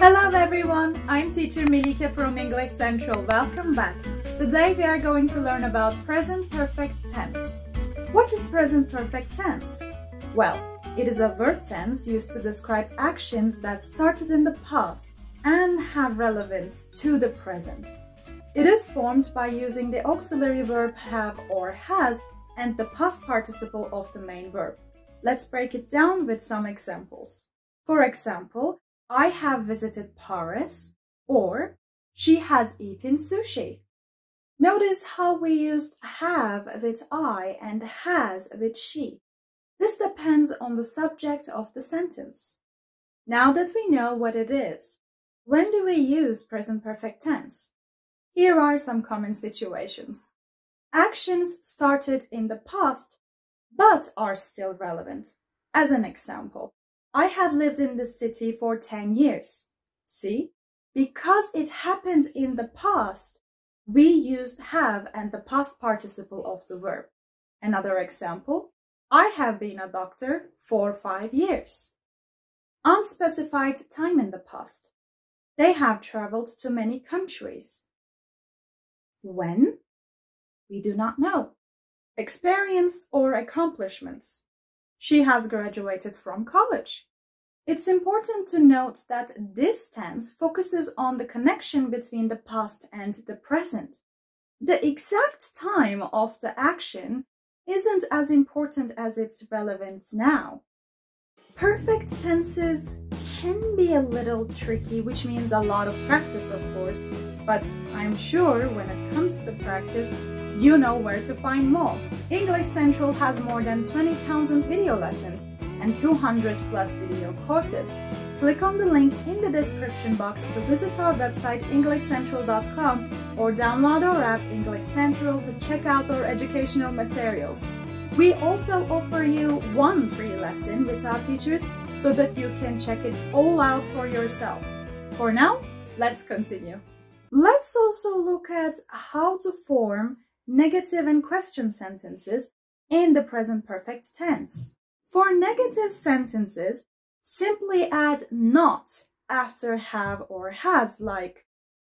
Hello everyone, I'm teacher Melike from English Central. Welcome back. Today we are going to learn about present perfect tense. What is present perfect tense? Well, it is a verb tense used to describe actions that started in the past and have relevance to the present. It is formed by using the auxiliary verb have or has and the past participle of the main verb. Let's break it down with some examples. For example, I have visited Paris, or she has eaten sushi. Notice how we used have with I and has with she. This depends on the subject of the sentence. Now that we know what it is, when do we use present perfect tense? Here are some common situations. Actions started in the past but are still relevant. As an example, I have lived in this city for 10 years. See, because it happened in the past, we used have and the past participle of the verb. Another example, I have been a doctor for 5 years. Unspecified time in the past. They have traveled to many countries. When? We do not know. Experience or accomplishments. She has graduated from college. It's important to note that this tense focuses on the connection between the past and the present. The exact time of the action isn't as important as its relevance now. Perfect tenses can be a little tricky, which means a lot of practice, of course, but I'm sure when it comes to practice, you know where to find more. English Central has more than 20,000 video lessons and 200 plus video courses. Click on the link in the description box to visit our website EnglishCentral.com or download our app English Central to check out our educational materials. We also offer you one free lesson with our teachers so that you can check it all out for yourself. For now, let's continue. Let's also look at how to form negative and question sentences in the present perfect tense. For negative sentences, simply add not after have or has, like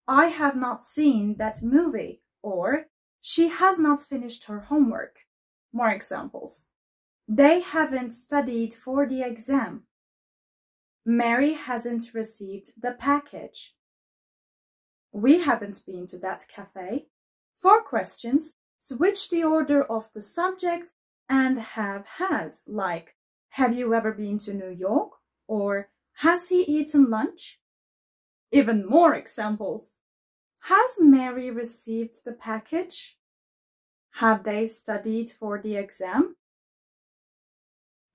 I have not seen that movie, or she has not finished her homework. More examples. They haven't studied for the exam. Mary hasn't received the package. We haven't been to that cafe. For questions, switch the order of the subject and have has, like have you ever been to New York? Or has he eaten lunch? Even more examples. Has Mary received the package? Have they studied for the exam?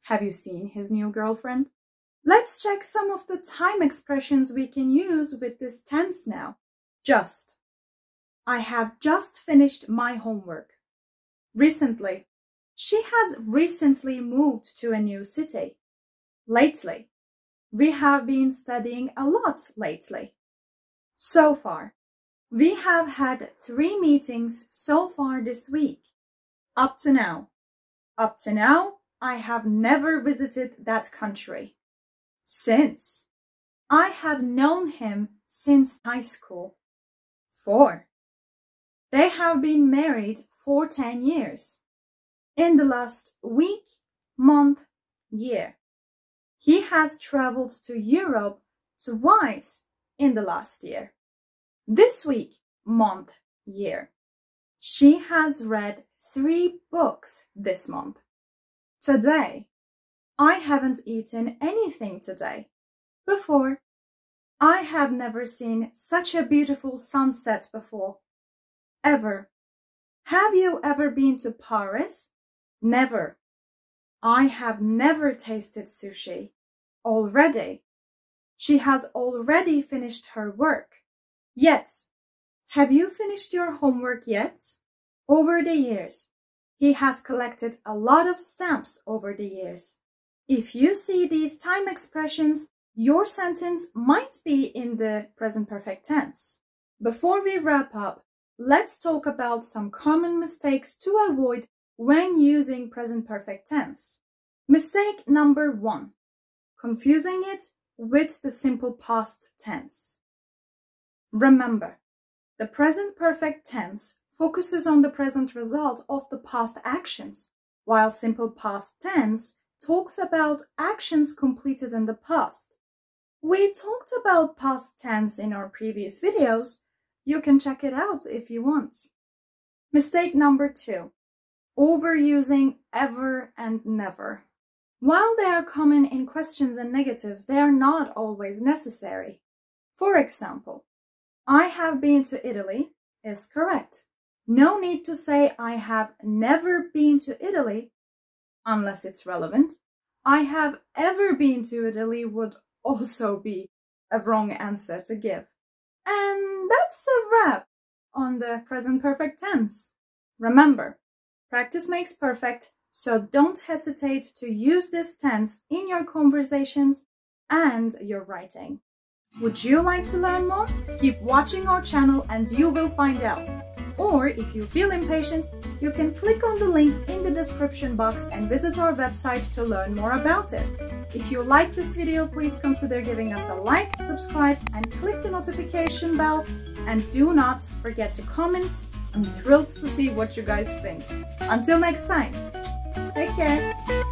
Have you seen his new girlfriend? Let's check some of the time expressions we can use with this tense now. Just. I have just finished my homework. Recently. She has recently moved to a new city. Lately. We have been studying a lot lately. So far. We have had 3 meetings so far this week. Up to now. Up to now, I have never visited that country. Since. I have known him since high school. 4. They have been married for 10 years. In the last week, month, year. He has traveled to Europe twice in the last year. This week, month, year. She has read 3 books this month. Today. I haven't eaten anything today. Before. I have never seen such a beautiful sunset before. Ever. Have you ever been to Paris? Never. I have never tasted sushi. Already. She has already finished her work. Yet. Have you finished your homework yet? Over the years. He has collected a lot of stamps over the years. If you see these time expressions, your sentence might be in the present perfect tense. Before we wrap up, let's talk about some common mistakes to avoid when using present perfect tense. Mistake number 1. confusing it with the simple past tense. Remember, the present perfect tense focuses on the present result of the past actions, while simple past tense talks about actions completed in the past. We talked about past tense in our previous videos. You can check it out if you want. Mistake number 2. Overusing ever and never. While they are common in questions and negatives, they are not always necessary. For example, I have been to Italy is correct. No need to say I have never been to Italy unless it's relevant. I have ever been to Italy would also be a wrong answer to give. And that's a wrap on the present perfect tense. Remember, practice makes perfect, so don't hesitate to use this tense in your conversations and your writing. Would you like to learn more? Keep watching our channel and you will find out. Or if you feel impatient, you can click on the link in the description box and visit our website to learn more about it. If you like this video, please consider giving us a like, subscribe, and click the notification bell. And do not forget to comment. I'm thrilled to see what you guys think. Until next time, take care!